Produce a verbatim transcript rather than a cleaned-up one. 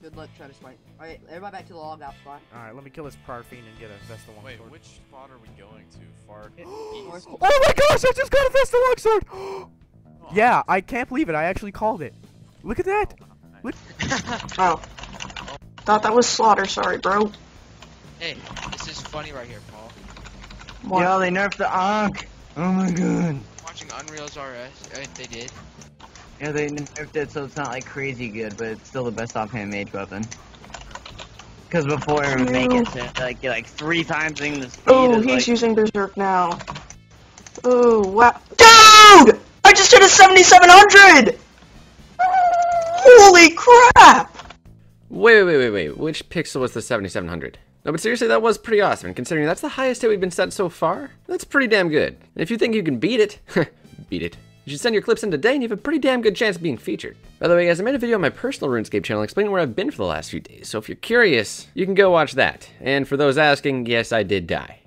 Good luck trying to smite. Alright, everybody back to the log out spot. Alright, let me kill this Pyrofiend and get a Vesta Long Sword. Wait, which spot are we going to? Far east? Oh my gosh, I just got a Vesta Long Sword! Oh. Yeah, I can't believe it. I actually called it. Look at that! Look. Oh. Thought that was Slaughter, sorry, bro. Hey, this is funny right here, Paul. What? Yo, they nerfed the Ankh! Oh my god. Watching Unreal's R S, I think they did. Yeah, they nerfed it so it's not like crazy good, but it's still the best offhand mage weapon. Because before it would make it to like, get like three times in the speed. Oh, he's like... using Berserk now. Oh, wow. Dude! I just hit a seventy-seven hundred! Holy crap! Wait, wait, wait, wait, which pixel was the seventy-seven hundred? No, but seriously, that was pretty awesome, and considering that's the highest hit we've been set so far, that's pretty damn good. And if you think you can beat it, beat it. You should send your clips in today and you have a pretty damn good chance of being featured. By the way guys, I made a video on my personal RuneScape channel explaining where I've been for the last few days, so if you're curious, you can go watch that. And for those asking, yes, I did die.